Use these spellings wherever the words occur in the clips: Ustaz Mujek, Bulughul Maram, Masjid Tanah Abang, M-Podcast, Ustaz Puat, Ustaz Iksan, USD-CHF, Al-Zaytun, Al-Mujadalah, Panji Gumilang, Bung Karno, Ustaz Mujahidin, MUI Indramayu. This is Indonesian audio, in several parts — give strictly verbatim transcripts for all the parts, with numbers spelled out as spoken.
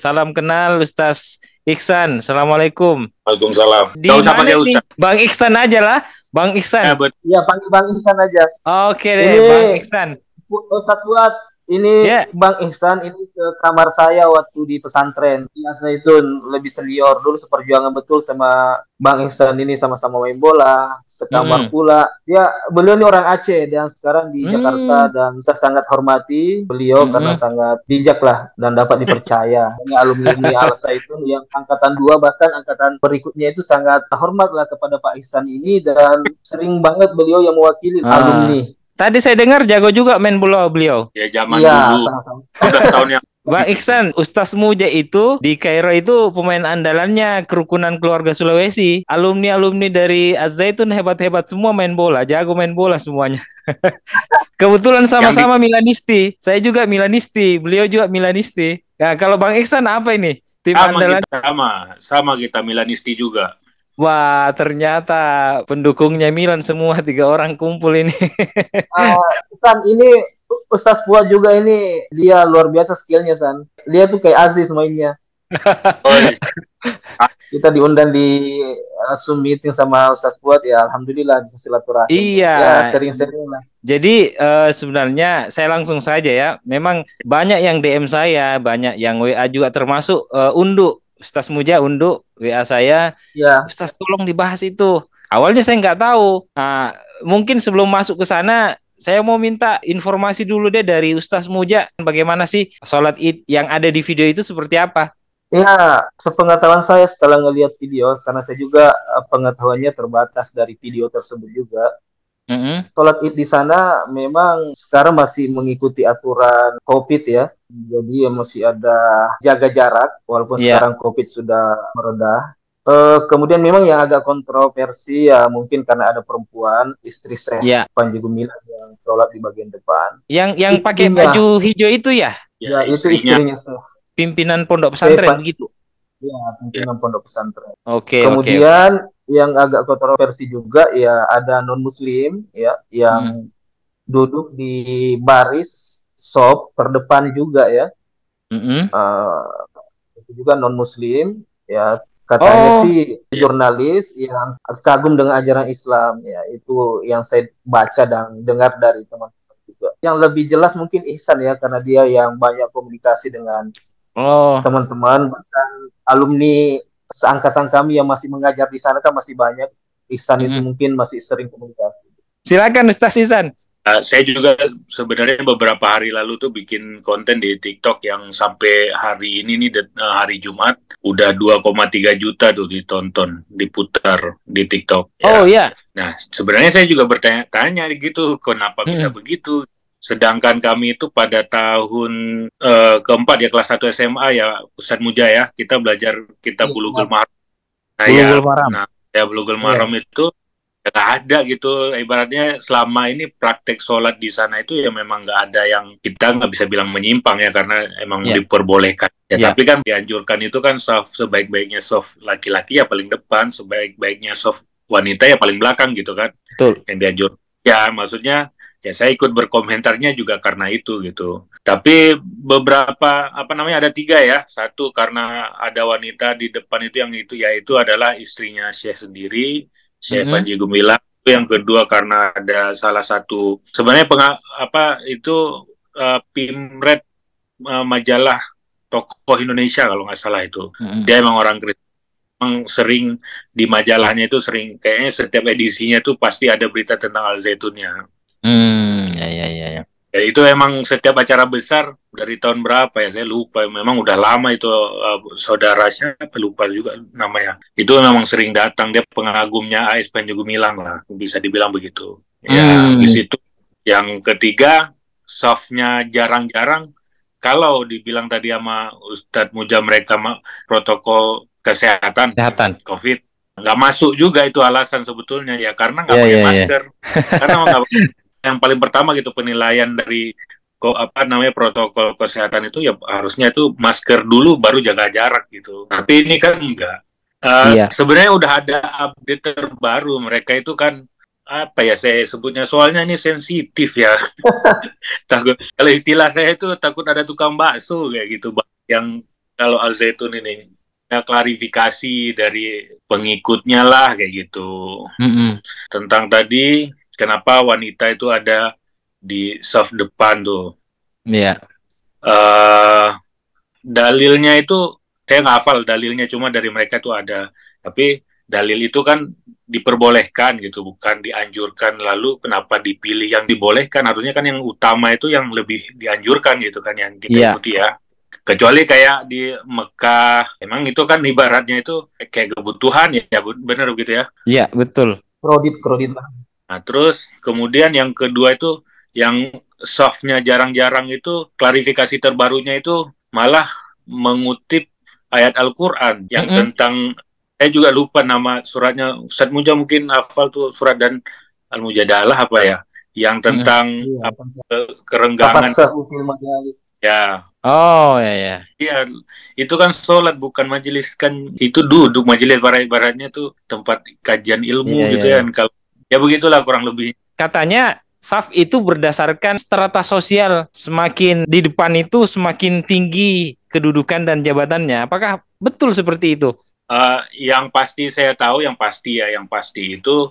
Salam kenal Ustaz Iksan. Assalamualaikum. Waalaikumsalam. Di mana nih? Bang Iksan aja lah. Bang Iksan. Ya, ya panggil Bang Iksan aja. Oke deh, ini Bang Iksan. Ustaz Puat. Ini yeah. Bang Iksan ini ke kamar saya waktu di pesantren di Al-Zaytun, lebih senior dulu, seperjuangan betul sama Bang Iksan ini, sama-sama main bola, sekamar mm. pula. Ya, beliau ini orang Aceh dan sekarang di mm. Jakarta, dan saya sangat hormati beliau mm. karena sangat bijak lah dan dapat dipercaya. Alumni Al-Zaytun yang angkatan dua bahkan angkatan berikutnya itu sangat hormat lah kepada Pak Iksan ini, dan sering banget beliau yang mewakili ah. alumni. Tadi saya dengar jago juga main bola beliau. Ya zaman ya, dulu. tahun yang... Bang Iksan, Ustaz Mujek itu di Kairo itu pemain andalannya kerukunan keluarga Sulawesi. Alumni-alumni dari Al-Zaytun hebat-hebat semua main bola, jago main bola semuanya. Kebetulan sama-sama di... Milanisti. Saya juga Milanisti, beliau juga Milanisti. Nah, kalau Bang Iksan apa ini? Tim sama andalan kita, sama, sama kita Milanisti juga. Wah, ternyata pendukungnya Milan semua, tiga orang kumpul ini. uh, San, ini Ustaz Puat juga ini, dia luar biasa skillnya, San. Dia tuh kayak Aziz mainnya. Kita diundang di uh, Zoom meeting sama Ustaz Puat, ya alhamdulillah silaturahmi. Iya. Ya, sering-sering lah. Jadi uh, sebenarnya saya langsung saja ya. Memang banyak yang D M saya, banyak yang W A juga, termasuk uh, Undu. Ustaz Mujek untuk W A saya, ya. Ustaz tolong dibahas itu. Awalnya saya nggak tahu. Nah, mungkin sebelum masuk ke sana, saya mau minta informasi dulu deh dari Ustaz Mujek. Bagaimana sih sholat id yang ada di video itu seperti apa? Ya, sepengetahuan saya setelah ngelihat video, karena saya juga pengetahuannya terbatas dari video tersebut juga. Mm-hmm. Sholat id di sana memang sekarang masih mengikuti aturan COVID ya. Jadi masih ada jaga jarak walaupun yeah. sekarang COVID sudah meredah. Uh, kemudian memang yang agak kontroversi ya mungkin karena ada perempuan, istri saya yeah. Panji Gumilang yang sholat di bagian depan. Yang yang istrinya, pakai baju hijau itu ya? Ya, ya itu istrinya. Pimpinan pondok pesantren eh, begitu. Ya, pimpinan yeah. pondok pesantren. Oke. Okay, kemudian okay, okay. yang agak kontroversi juga ya ada non muslim ya yang hmm. duduk di baris sop terdepan juga ya hmm. uh, itu juga non muslim ya katanya oh. sih jurnalis yang kagum dengan ajaran Islam ya, itu yang saya baca dan dengar dari teman-teman juga. Yang lebih jelas mungkin Ihsan ya, karena dia yang banyak komunikasi dengan oh. teman-teman, bahkan alumni seangkatan kami yang masih mengajar di sana kan masih banyak. Iksan hmm. itu mungkin masih sering komunikasi. Silakan Ustaz Iksan. Uh, saya juga sebenarnya beberapa hari lalu tuh bikin konten di TikTok yang sampai hari ini nih, hari Jumat udah dua koma tiga juta tuh ditonton, diputar di TikTok. Ya. Oh iya. Nah, sebenarnya saya juga bertanya-tanya gitu, kenapa hmm. bisa begitu? Sedangkan kami itu pada tahun uh, keempat ya, kelas satu S M A ya, Ustaz Mujek ya, kita belajar kita Bulughul Maram. Nah, Bulughul Maram. Nah, ya Bulughul Maram yeah. itu nggak ada gitu. Ibaratnya selama ini praktek sholat di sana itu ya memang nggak ada yang kita nggak bisa bilang menyimpang ya, karena emang yeah. diperbolehkan. Ya, yeah. Tapi kan dianjurkan itu kan soft, sebaik-baiknya soft laki-laki ya paling depan, sebaik-baiknya soft wanita ya paling belakang gitu kan. Betul. Yang dianjur. Ya maksudnya ya saya ikut berkomentarnya juga karena itu gitu. Tapi beberapa apa namanya ada tiga ya. Satu karena ada wanita di depan itu yang itu yaitu adalah istrinya Syekh sendiri, Syekh mm-hmm. Panji Gumilang. Yang kedua karena ada salah satu sebenarnya penga, apa itu uh, pimret uh, majalah tokoh Indonesia kalau nggak salah itu. Mm-hmm. Dia emang orang Kristen. Sering di majalahnya itu sering kayaknya setiap edisinya tuh pasti ada berita tentang Al-Zaytunnya. Hmm, ya, ya, ya, ya. Ya, itu emang setiap acara besar dari tahun berapa ya saya lupa. Memang udah lama itu uh, saudaranya lupa juga namanya. Itu memang sering datang, dia pengagumnya A S Panji Gumilang lah, bisa dibilang begitu. Ya, hmm. di situ. Yang ketiga, softnya jarang-jarang. Kalau dibilang tadi sama Ustadz Mujek mereka protokol kesehatan, kesehatan. COVID nggak masuk juga itu alasan sebetulnya ya, karena nggak yeah, pakai yeah, masker. Yeah. Karena nggak yang paling pertama gitu penilaian dari apa namanya protokol kesehatan itu ya harusnya itu masker dulu baru jaga jarak gitu. Tapi ini kan enggak. Uh, iya. Sebenarnya udah ada update terbaru, mereka itu kan apa ya saya sebutnya, soalnya ini sensitif ya. Takut kalau istilah saya itu takut ada tukang bakso kayak gitu yang kalau Al-Zaytun ini ya, klarifikasi dari pengikutnya lah kayak gitu. Mm-hmm. Tentang tadi kenapa wanita itu ada di saf depan tuh. Iya. Yeah. Uh, dalilnya itu saya nggak hafal dalilnya, cuma dari mereka tuh ada. Tapi dalil itu kan diperbolehkan gitu, bukan dianjurkan. Lalu kenapa dipilih yang dibolehkan? Harusnya kan yang utama itu yang lebih dianjurkan gitu kan, yang kita yeah. ikuti ya. Kecuali kayak di Mekah, emang itu kan ibaratnya itu kayak kebutuhan ya, bener begitu ya? Iya, yeah, betul. Kredit, kredit lah. Nah terus kemudian yang kedua itu yang softnya jarang-jarang itu, klarifikasi terbarunya itu malah mengutip ayat Al-Quran yang mm-hmm. tentang, saya juga lupa nama suratnya, Ustaz Mujek mungkin hafal tuh surat dan Al-Mujadalah apa ya, yang tentang mm-hmm. apa, kerenggangan ya. Oh ya ya. Iya, itu kan sholat bukan majelis kan, itu duduk majelis barat-baratnya tuh tempat kajian ilmu yeah, gitu yeah. ya. Kalau ya begitulah kurang lebih. Katanya saf itu berdasarkan strata sosial, semakin di depan itu semakin tinggi kedudukan dan jabatannya. Apakah betul seperti itu? Uh, yang pasti saya tahu, yang pasti ya, yang pasti itu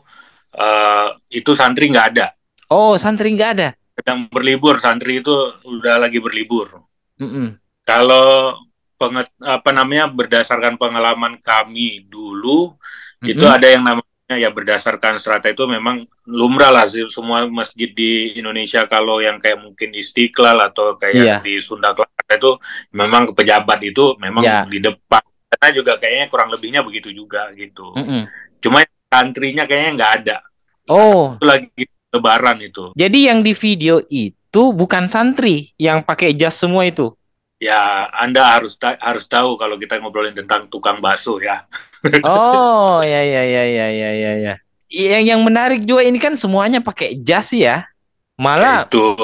uh, itu santri nggak ada. Oh, santri nggak ada? Sedang berlibur, santri itu udah lagi berlibur. Mm-mm. Kalau penget, apa namanya berdasarkan pengalaman kami dulu, Mm-mm. itu ada yang namanya ya berdasarkan strata itu memang lumrah lah semua masjid di Indonesia. Kalau yang kayak mungkin Istiqlal atau kayak yeah. di Sunda Kelapa itu memang pejabat itu memang yeah. di depan. Karena juga kayaknya kurang lebihnya begitu juga gitu. Mm-mm. Cuma santrinya kayaknya nggak ada. Oh. Itu lagi lebaran itu. Jadi yang di video itu bukan santri yang pakai jas semua itu. Ya, Anda harus ta- harus tahu kalau kita ngobrolin tentang tukang bakso ya. Oh, ya ya ya ya ya ya. Yang yang menarik juga ini kan semuanya pakai jas ya. Malah itu.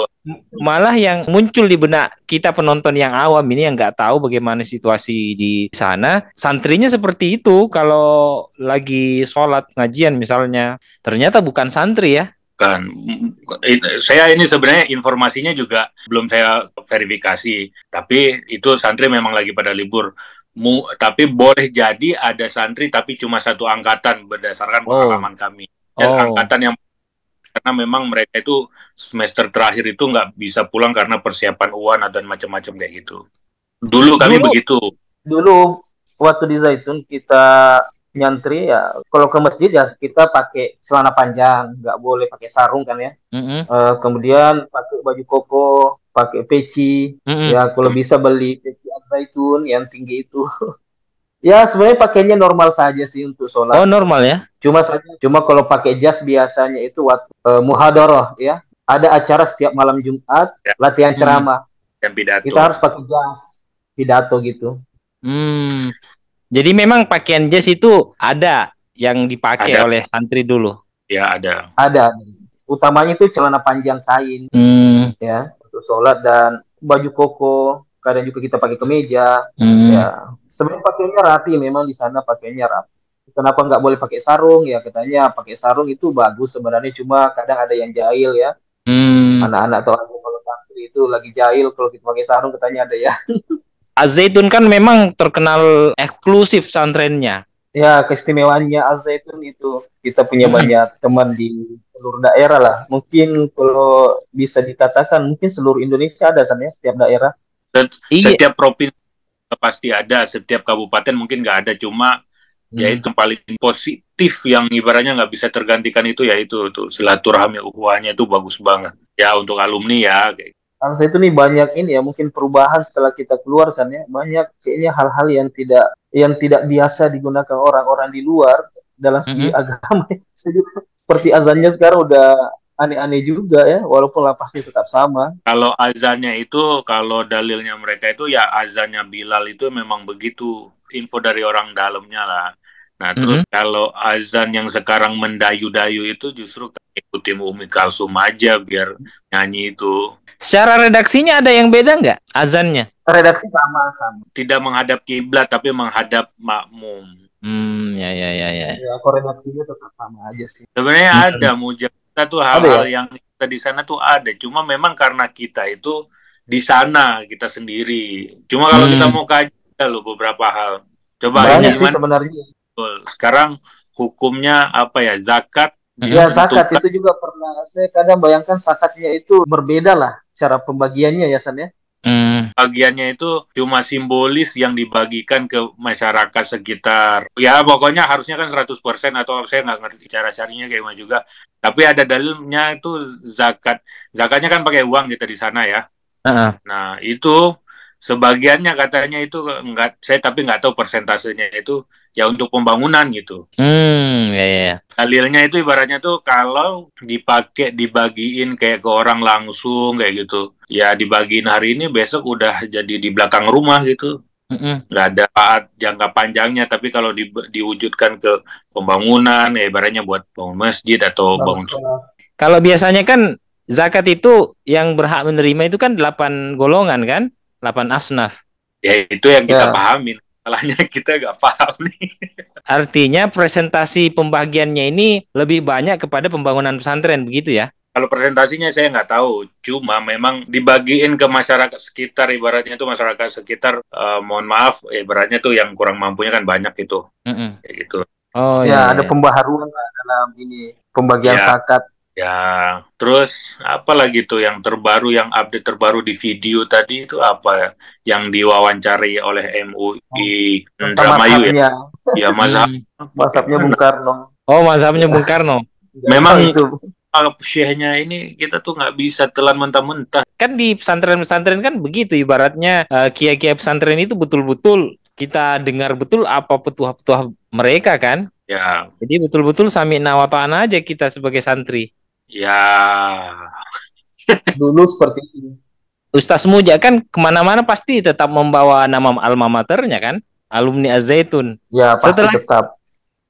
Malah yang muncul di benak kita penonton yang awam ini yang nggak tahu bagaimana situasi di sana, santrinya seperti itu kalau lagi sholat ngajian misalnya. Ternyata bukan santri ya. Kan saya ini sebenarnya informasinya juga belum saya verifikasi, tapi itu santri memang lagi pada libur. Mu, tapi boleh jadi ada santri tapi cuma satu angkatan berdasarkan oh. pengalaman kami. Oh. Angkatan yang karena memang mereka itu semester terakhir itu nggak bisa pulang karena persiapan U A N dan macam-macam kayak gitu. Dulu kami dulu, begitu. Dulu waktu di Zaytun kita nyantri ya, kalau ke masjid ya kita pakai celana panjang, nggak boleh pakai sarung kan ya. Mm-hmm. Uh, kemudian pakai baju koko, pakai peci, mm-hmm. ya kalau bisa beli peci Al-Zaytun yang tinggi itu. Ya sebenarnya pakainya normal saja sih untuk sholat. Oh normal ya? Cuma saja, cuma kalau pakai jas biasanya itu waktu uh, muhadharah ya, ada acara setiap malam Jumat, ya. Latihan ceramah. Dan pidato. Kita harus pakai jas pidato gitu. Hmm. Jadi memang pakaian jas itu ada yang dipakai ada. Oleh santri dulu. Ya ada. Ada. Utamanya itu celana panjang kain, hmm. ya untuk sholat dan baju koko. Kadang juga kita pakai kemeja. Hmm. Ya. Sebenarnya pakainya rapi, memang di sana pakainya rapi. Kenapa nggak boleh pakai sarung? Ya katanya pakai sarung itu bagus sebenarnya, cuma kadang ada yang jahil ya. Hmm. Anak-anak atau kalau santri itu lagi jahil kalau kita pakai sarung katanya ada ya. Al-Zaytun kan memang terkenal eksklusif santrinya. Ya, keistimewaannya Al-Zaytun itu kita punya hmm. banyak teman di seluruh daerah lah. Mungkin kalau bisa dikatakan mungkin seluruh Indonesia ada kan ya, setiap daerah. Set- setiap provinsi pasti ada, setiap kabupaten mungkin nggak ada, cuma hmm. yaitu paling positif yang ibaratnya nggak bisa tergantikan itu yaitu tuh silaturahmi ukhuwahnya itu bagus banget. Ya untuk alumni ya. Al-Zaytun itu nih banyak ini ya, mungkin perubahan setelah kita keluar sana, banyak kayaknya hal-hal yang tidak yang tidak biasa digunakan orang-orang di luar dalam segi mm-hmm. agama. Seperti azannya sekarang udah aneh-aneh juga ya, walaupun lapasnya tetap sama. Kalau azannya itu, kalau dalilnya mereka itu ya azannya Bilal itu memang begitu, info dari orang dalamnya lah. Nah terus mm-hmm. kalau azan yang sekarang mendayu-dayu itu justru ikuti Umi Kalsum aja biar nyanyi itu. Secara redaksinya ada yang beda nggak azannya? Redaksi sama sama. Tidak menghadap kiblat tapi menghadap makmum. Hmm ya ya ya ya. Ya redaksinya tetap sama aja sih. Sebenarnya mm-hmm. ada Mujahidin tuh hal-hal ya? Yang kita di sana tuh ada. Cuma memang karena kita itu di sana kita sendiri. Cuma kalau hmm. kita mau kaji loh beberapa hal. Coba banyak ini sih sebenarnya. Sekarang hukumnya apa ya, zakat? Iya, zakat itu juga pernah. Saya kadang bayangkan zakatnya itu berbeda lah cara pembagiannya ya, San ya. Hmm. Bagiannya itu cuma simbolis yang dibagikan ke masyarakat sekitar. Ya pokoknya harusnya kan seratus persen atau saya nggak ngerti cara syarinya kayak gimana juga. Tapi ada dalilnya itu zakat. Zakatnya kan pakai uang kita di sana ya. Uh-huh. Nah itu sebagiannya katanya itu nggak, saya tapi nggak tahu persentasenya itu ya untuk pembangunan gitu. Hmm, ya, ya. Dalilnya itu ibaratnya tuh kalau dipakai dibagiin kayak ke orang langsung kayak gitu. Ya dibagiin hari ini besok udah jadi di belakang rumah gitu. Mm-mm. Nggak ada jangka panjangnya. Tapi kalau di, diwujudkan ke pembangunan ya ibaratnya buat bangun masjid atau bangun. Kalau biasanya kan zakat itu yang berhak menerima itu kan delapan golongan kan, delapan asnaf. Ya itu yang kita ya. pahamin. Salahnya kita nggak paham nih. Artinya presentasi pembagiannya ini lebih banyak kepada pembangunan pesantren begitu ya? Kalau presentasinya saya nggak tahu, cuma memang dibagiin ke masyarakat sekitar, ibaratnya itu masyarakat sekitar, eh, mohon maaf, ibaratnya tuh yang kurang mampunya kan banyak itu, mm-hmm. kayak gitu. Oh ya, ya ada ya. Pembaharuan dalam ini pembagian ya. zakat. Ya, terus apa lagi tuh yang terbaru, yang update terbaru di video tadi itu apa? Yang diwawancarai oleh M U I Indramayu ya? Ya mazhab. Mazhabnya Bung Karno. Oh mazhabnya Bung Karno. Memang itu. Kalau syekhnya ini kita tuh nggak bisa telan mentah-mentah. Kan di pesantren-pesantren kan begitu ibaratnya uh, kiai-kiai pesantren itu betul-betul kita dengar betul apa petuah-petuah mereka kan. Ya. Jadi betul-betul sami'na wa ta'ana aja kita sebagai santri. Ya. Dulu seperti ini. Ustaz Mujek kan kemana-mana pasti tetap membawa nama alma maternya kan, alumni Al-Zaytun. Ya pasti setelah, tetap.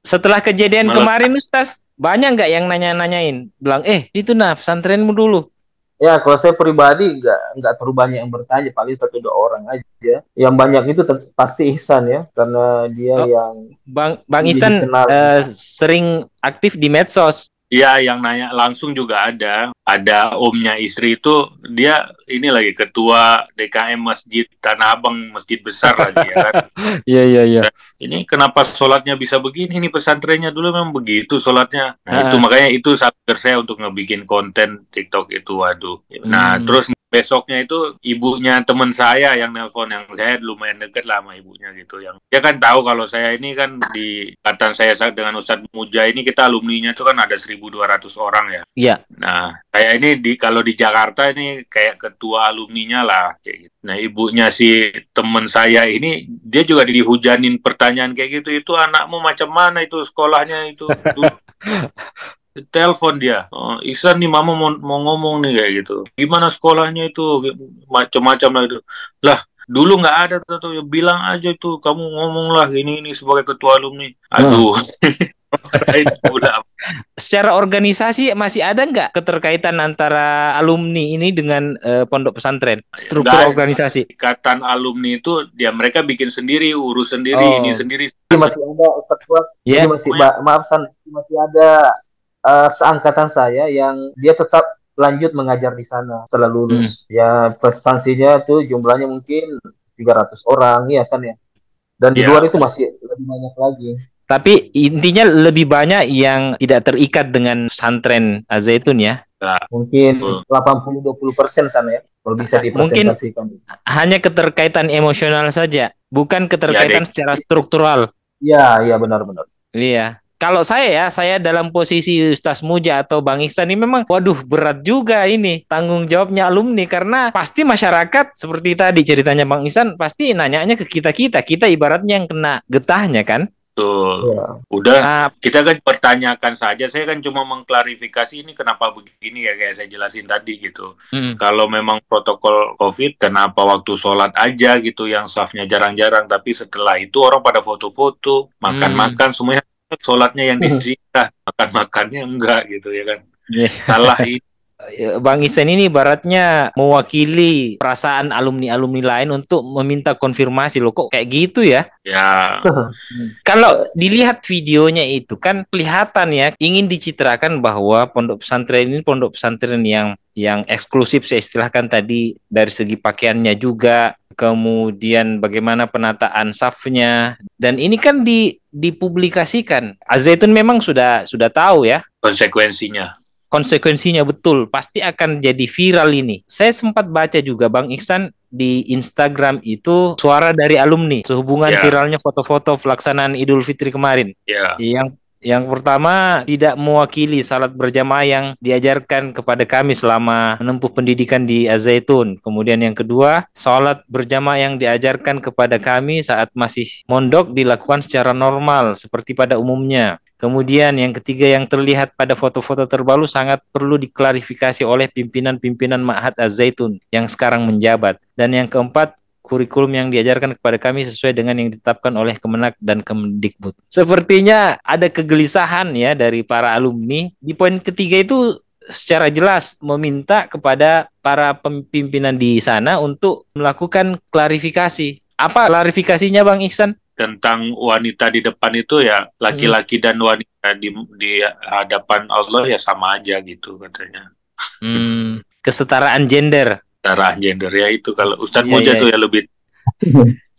Setelah kejadian Malah. kemarin Ustaz. Banyak nggak yang nanya-nanyain? Bilang, eh itu nah pesantrenmu dulu. Ya kalau saya pribadi nggak nggak terlalu banyak yang bertanya, paling satu dua orang aja. Yang banyak itu pasti Ihsan ya, karena dia oh, yang Bang Bang Ihsan uh, sering aktif di medsos. Iya yang nanya langsung juga ada. Ada omnya istri itu dia ini lagi ketua D K M Masjid Tanah Abang, masjid besar lagi ya kan. Iya iya iya. Ini kenapa sholatnya bisa begini? Ini pesantrennya dulu memang begitu sholatnya. Nah, ah. itu makanya itu sabar saya untuk ngebikin konten TikTok itu, waduh. Nah hmm. terus besoknya itu ibunya teman saya yang nelpon, yang saya lumayan dekat lah sama ibunya gitu. Yang dia kan tahu kalau saya ini kan di katan saya dengan Ustaz Mujahidin ini kita alumninya itu kan ada seribu dua ratus orang ya. Iya. Nah saya ini di kalau di Jakarta ini kayak ketua alumninya lah kayak gitu. Nah ibunya si temen saya ini dia juga dihujanin pertanyaan kayak gitu, itu anakmu macam mana itu sekolahnya itu, itu. Telepon dia, oh, Iksan nih mama mau, mau ngomong nih kayak gitu, gimana sekolahnya itu macam-macam lah itu lah. Dulu nggak ada tuh, ya bilang aja tuh kamu ngomonglah ini ini sebagai ketua alumni. Aduh, udah. Secara organisasi masih ada nggak keterkaitan antara alumni ini dengan uh, pondok pesantren? Struktur Dan, organisasi? Ikatan alumni itu dia ya, mereka bikin sendiri, urus sendiri, oh. ini sendiri. Ini masih ada Ustaz Puat. Yeah. Masih ma- maaf San, masih ada uh, seangkatan saya yang dia tetap lanjut mengajar di sana setelah lulus. Hmm. Ya prestasinya tuh jumlahnya mungkin tiga ratus orang ya San ya. Dan di ya. luar itu masih lebih banyak lagi. Tapi intinya lebih banyak yang tidak terikat dengan pesantren Al-Zaytun ya. Nah, mungkin delapan puluh sampai dua puluh persen San ya. Kalau bisa dipresentasikan. Mungkin hanya keterkaitan emosional saja, bukan keterkaitan ya, secara struktural. Iya, iya benar-benar. Iya. Kalau saya ya, saya dalam posisi Ustaz Muja atau Bang Iksan ini memang, waduh berat juga ini tanggung jawabnya alumni, karena pasti masyarakat seperti tadi ceritanya Bang Iksan pasti nanyanya ke kita-kita, kita ibaratnya yang kena getahnya kan? Betul. Ya. Udah, nah, kita kan pertanyakan saja, saya kan cuma mengklarifikasi ini kenapa begini ya kayak saya jelasin tadi gitu. Hmm. Kalau memang protokol COVID, kenapa waktu sholat aja gitu yang safnya jarang-jarang, tapi setelah itu orang pada foto-foto, makan-makan hmm. semuanya. Sholatnya yang disita, makan-makannya enggak gitu ya kan. Salah ini. Bang Iksan ini ibaratnya mewakili perasaan alumni-alumni lain untuk meminta konfirmasi loh, kok kayak gitu ya. Ya. Kalau dilihat videonya itu kan kelihatan ya, ingin dicitrakan bahwa pondok pesantren ini pondok pesantren yang yang eksklusif saya istilahkan tadi, dari segi pakaiannya juga, kemudian bagaimana penataan safnya. Dan ini kan di, dipublikasikan. Al-Zaytun memang sudah sudah tahu ya konsekuensinya. Konsekuensinya betul, pasti akan jadi viral ini. Saya sempat baca juga Bang Iksan di Instagram itu suara dari alumni sehubungan yeah. viralnya foto-foto pelaksanaan Idul Fitri kemarin. Yeah. Yang Yang pertama, tidak mewakili salat berjamaah yang diajarkan kepada kami selama menempuh pendidikan di Al-Zaytun. Kemudian yang kedua, salat berjamaah yang diajarkan kepada kami saat masih mondok dilakukan secara normal seperti pada umumnya. Kemudian yang ketiga, yang terlihat pada foto-foto terbaru sangat perlu diklarifikasi oleh pimpinan-pimpinan Ma'had Al-Zaytun yang sekarang menjabat. Dan yang keempat, kurikulum yang diajarkan kepada kami sesuai dengan yang ditetapkan oleh Kemenak dan Kemendikbud. Sepertinya ada kegelisahan ya dari para alumni. Di poin ketiga itu secara jelas meminta kepada para pimpinan di sana untuk melakukan klarifikasi. Apa klarifikasinya Bang Iksan? Tentang wanita di depan itu ya, laki-laki hmm. dan wanita di, di hadapan Allah ya sama aja gitu katanya. Hmm, kesetaraan gender. Darah gender ya itu kalau Ustaz yeah, Mujek yeah, itu yeah. ya lebih.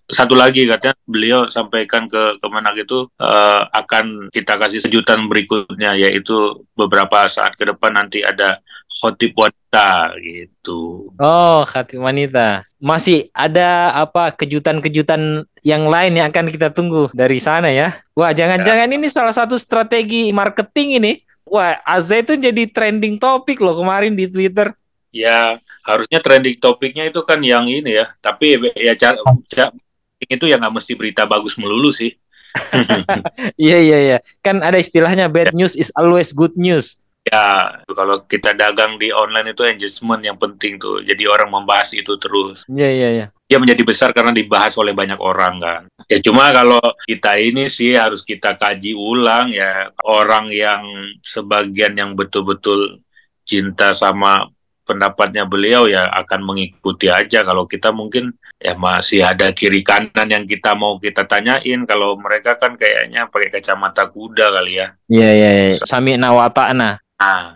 Satu lagi katanya beliau sampaikan ke Kemenak itu uh, akan kita kasih kejutan berikutnya, yaitu beberapa saat ke depan nanti ada khotib wanita gitu. Oh, khotib wanita. Masih ada apa kejutan-kejutan yang lain yang akan kita tunggu dari sana ya. Wah, jangan-jangan ya. ini salah satu strategi marketing ini. Wah, Al-Zaytun jadi trending topik loh kemarin di Twitter. Ya, harusnya trending topiknya itu kan yang ini ya. Tapi ya cara, cara itu ya nggak mesti berita bagus melulu sih. Iya, iya, iya. Kan ada istilahnya bad news is always good news. Ya, kalau kita dagang di online itu engagement yang penting tuh. Jadi orang membahas itu terus. Iya, iya, iya. Dia menjadi besar karena dibahas oleh banyak orang kan. Ya cuma kalau kita ini sih harus kita kaji ulang ya. Orang yang sebagian yang betul-betul cinta sama pendapatnya beliau ya akan mengikuti aja. Kalau kita mungkin ya masih ada kiri kanan yang kita mau kita tanyain. Kalau mereka kan kayaknya pakai kacamata kuda kali ya. Iya iya. Ya. Sami'na wa ta'na. Ah.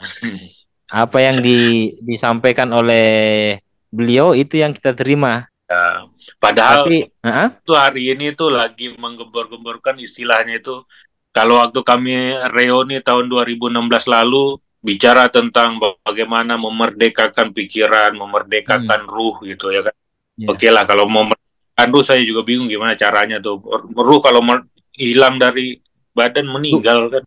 Apa yang di, disampaikan oleh beliau itu yang kita terima. Ya, padahal Tapi, uh-huh. itu hari ini tuh lagi menggembor-gemborkan istilahnya itu. Kalau waktu kami reuni tahun dua ribu enam belas lalu, bicara tentang bagaimana memerdekakan pikiran, memerdekakan hmm. ruh gitu ya kan. Yeah. Oke okay lah, kalau memerdekakan ruh saya juga bingung gimana caranya tuh. Ruh kalau mer- hilang dari badan meninggal kan.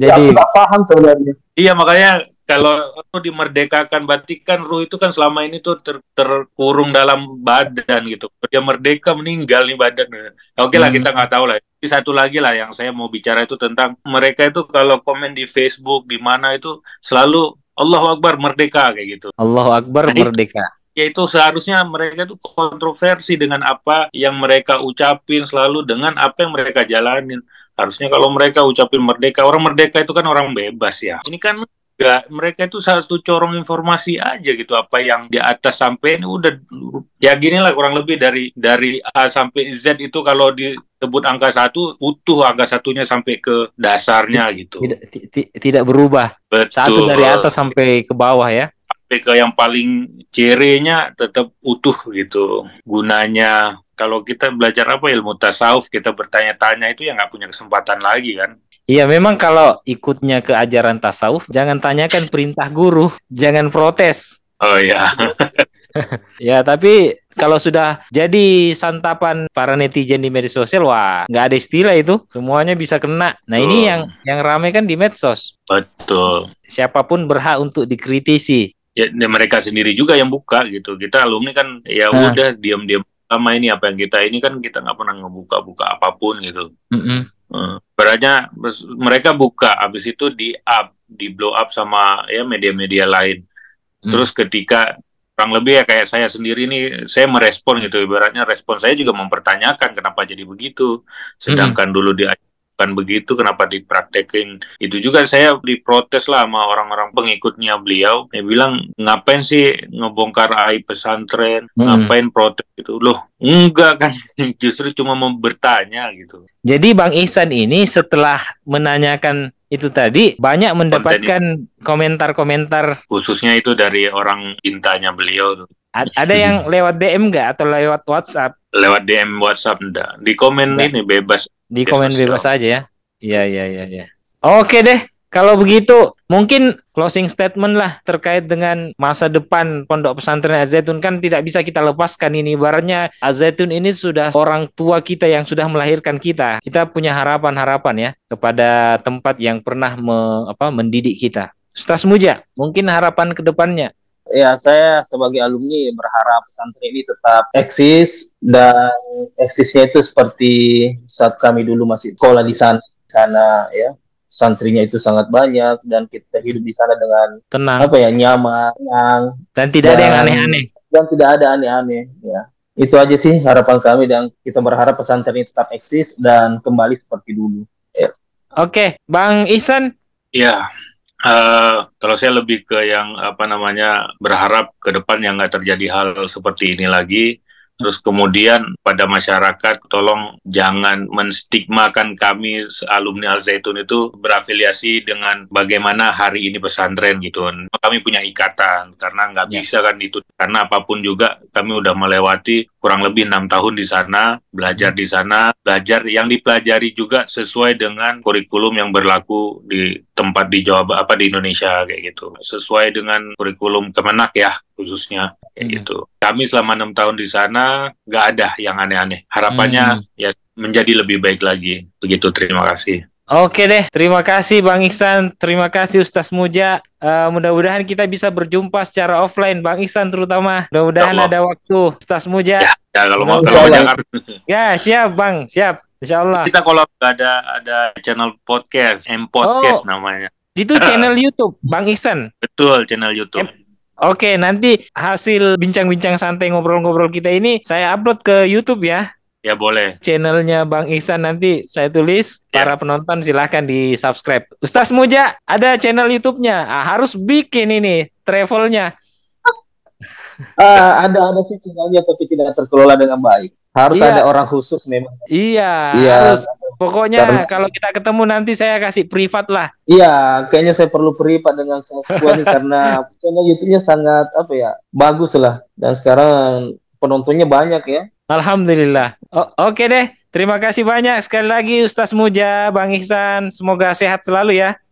Jadi aku paham sebenarnya. Iya makanya kalau ruh dimerdekakan, berarti kan ruh itu kan selama ini tuh ter- terkurung dalam badan gitu. Dia merdeka meninggal nih badan. Oke okay hmm. lah kita nggak tahu lah. Satu lagi lah yang saya mau bicara itu tentang mereka itu kalau komen di Facebook di mana itu selalu Allahu Akbar merdeka kayak gitu. Allahu Akbar nah, merdeka. Ya itu seharusnya mereka itu kontroversi dengan apa yang mereka ucapin selalu dengan apa yang mereka jalanin. Harusnya kalau mereka ucapin merdeka, orang merdeka itu kan orang bebas ya. Ini kan enggak, mereka itu satu corong informasi aja gitu, apa yang di atas sampai ini udah ya gini lah kurang lebih dari dari A sampai Z itu kalau di sebut angka satu, utuh angka satunya sampai ke dasarnya gitu. Tidak, t- tidak berubah. Betul. Satu dari atas sampai ke bawah ya. Sampai ke yang paling cirinya tetap utuh gitu. Gunanya kalau kita belajar apa ilmu tasawuf, kita bertanya-tanya itu yang nggak punya kesempatan lagi kan. Iya memang kalau ikutnya ke ajaran tasawuf, jangan tanyakan perintah guru, jangan protes. Oh iya. Ya tapi kalau sudah jadi santapan para netizen di media sosial, wah nggak ada istilah itu, semuanya bisa kena. Nah betul. Ini yang yang ramai kan di medsos. Betul. Siapapun berhak untuk dikritisi. Ya mereka sendiri juga yang buka gitu. Kita alumni kan ya nah. udah diam-diam sama ini apa yang kita ini kan kita nggak pernah ngebuka-buka apapun gitu. Mm-mm. Berarti mereka buka, habis itu di up, di blow up sama ya media-media lain. Mm. Terus ketika kurang lebih ya kayak saya sendiri nih, saya merespon gitu, ibaratnya respon saya juga mempertanyakan kenapa jadi begitu, sedangkan mm. dulu diajarkan begitu, kenapa dipraktekin. Itu juga saya diprotes lah sama orang-orang pengikutnya beliau, dia bilang ngapain sih ngebongkar aib pesantren, mm. ngapain protes gitu, loh enggak kan, justru cuma mau bertanya gitu. Jadi Bang Ihsan ini setelah menanyakan itu tadi banyak mendapatkan komentar-komentar, khususnya itu dari orang cintanya beliau. A- ada yang lewat D M nggak atau lewat WhatsApp? Lewat D M WhatsApp enggak. Di komen enggak. Ini bebas. Di komen bebas, bebas aja ya. Iya iya iya. Ya. Oke deh. Kalau begitu, mungkin closing statement lah terkait dengan masa depan Pondok Pesantren Al-Zaytun. Kan tidak bisa kita lepaskan ini. Ibaratnya Al-Zaytun ini sudah orang tua kita yang sudah melahirkan kita. Kita punya harapan-harapan ya kepada tempat yang pernah me, apa, mendidik kita. Ustaz Mujek, mungkin harapan ke depannya. Ya, saya sebagai alumni berharap pesantren ini tetap eksis. Dan eksisnya itu seperti saat kami dulu masih sekolah di sana, sana ya. Santrinya itu sangat banyak dan kita hidup di sana dengan tenang, apa ya, nyaman, tenang, dan tidak dan, ada yang aneh-aneh dan tidak ada aneh-aneh ya. Itu aja sih harapan kami dan kita berharap pesantren ini tetap eksis dan kembali seperti dulu ya. Oke, Bang Ihsan ya. Uh, kalau saya lebih ke yang apa namanya berharap ke depan yang nggak terjadi hal seperti ini lagi. Terus kemudian pada masyarakat, tolong jangan menstigmakan kami alumni Al-Zaytun itu berafiliasi dengan bagaimana hari ini pesantren gitu. Kami punya ikatan, karena nggak ya. bisa kan itu. Karena apapun juga kami udah melewati kurang lebih enam tahun di sana, belajar di sana, belajar yang dipelajari juga sesuai dengan kurikulum yang berlaku di tempat di Jawa, apa di Indonesia kayak gitu. Sesuai dengan kurikulum Kemenak ya khususnya kayak hmm. gitu. Kami selama enam tahun di sana nggak ada yang aneh-aneh. Harapannya hmm. ya menjadi lebih baik lagi. Begitu, terima kasih. Oke deh, terima kasih Bang Ihsan, terima kasih Ustaz Mujek. Uh, mudah-mudahan kita bisa berjumpa secara offline, Bang Ihsan terutama. Mudah-mudahan ada waktu, Ustaz Mujek. Ya, ya kalau mau kalau Jakarta. Ya, siap Bang, siap. Insyaallah. Kita kalau ada ada channel podcast, M-Podcast oh, namanya. Itu channel YouTube, Bang Ihsan. Betul, channel YouTube. M- Oke, nanti hasil bincang-bincang santai ngobrol-ngobrol kita ini saya upload ke YouTube ya. Ya boleh. Channelnya Bang Ihsan nanti saya tulis. Ya. Para penonton silahkan di subscribe. Ustaz Mujek ada channel YouTube-nya. Ah, harus bikin ini travelnya. Uh, ada ada sih channelnya tapi tidak terkelola dengan baik. Harus iya. ada orang khusus memang. Iya. Iya. Harus. Pokoknya Karena... kalau kita ketemu nanti saya kasih privat lah. Iya, kayaknya saya perlu privat dengan Ustaz Puat karena channel YouTube-nya sangat apa ya bagus lah dan sekarang penontonnya banyak ya. Alhamdulillah. O- Oke deh, terima kasih banyak sekali lagi Ustaz Mujek, Bang Ihsan. Semoga sehat selalu ya.